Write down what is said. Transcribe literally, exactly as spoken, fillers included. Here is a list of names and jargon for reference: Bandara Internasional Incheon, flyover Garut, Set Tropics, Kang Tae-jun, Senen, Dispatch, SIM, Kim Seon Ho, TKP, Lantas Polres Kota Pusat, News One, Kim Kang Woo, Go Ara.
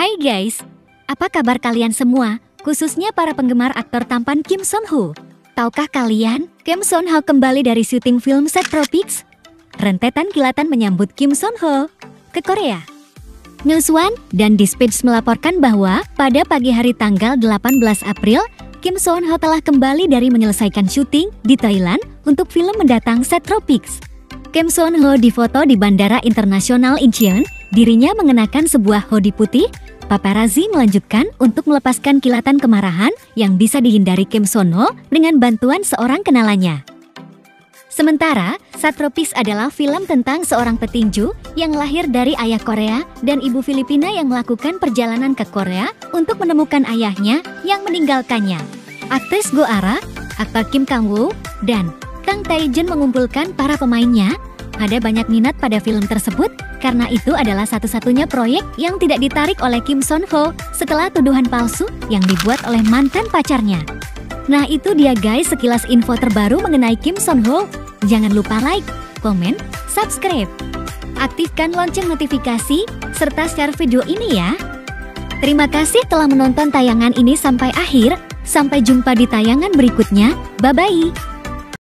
Hai guys, apa kabar kalian semua, khususnya para penggemar aktor tampan Kim Seon Ho? Tahukah kalian, Kim Seon Ho kembali dari syuting film Set Tropics? Rentetan kilatan menyambut Kim Seon Ho ke Korea. News One dan Dispatch melaporkan bahwa pada pagi hari tanggal delapan belas April, Kim Seon Ho telah kembali dari menyelesaikan syuting di Thailand untuk film mendatang Set Tropics. Kim Seon Ho difoto di Bandara Internasional Incheon. Dirinya mengenakan sebuah hoodie putih. Paparazi melanjutkan untuk melepaskan kilatan kemarahan yang bisa dihindari Kim Seon Ho dengan bantuan seorang kenalannya. Sementara, Set Tropics adalah film tentang seorang petinju yang lahir dari ayah Korea dan ibu Filipina yang melakukan perjalanan ke Korea untuk menemukan ayahnya yang meninggalkannya. Aktris Go Ara, aktor Kim Kang Woo, dan Kang Tae-jun mengumpulkan para pemainnya. Ada banyak minat pada film tersebut, karena itu adalah satu-satunya proyek yang tidak ditarik oleh Kim Seon Ho setelah tuduhan palsu yang dibuat oleh mantan pacarnya. Nah itu dia guys sekilas info terbaru mengenai Kim Seon Ho. Jangan lupa like, komen, subscribe, aktifkan lonceng notifikasi, serta share video ini ya. Terima kasih telah menonton tayangan ini sampai akhir, sampai jumpa di tayangan berikutnya, bye-bye.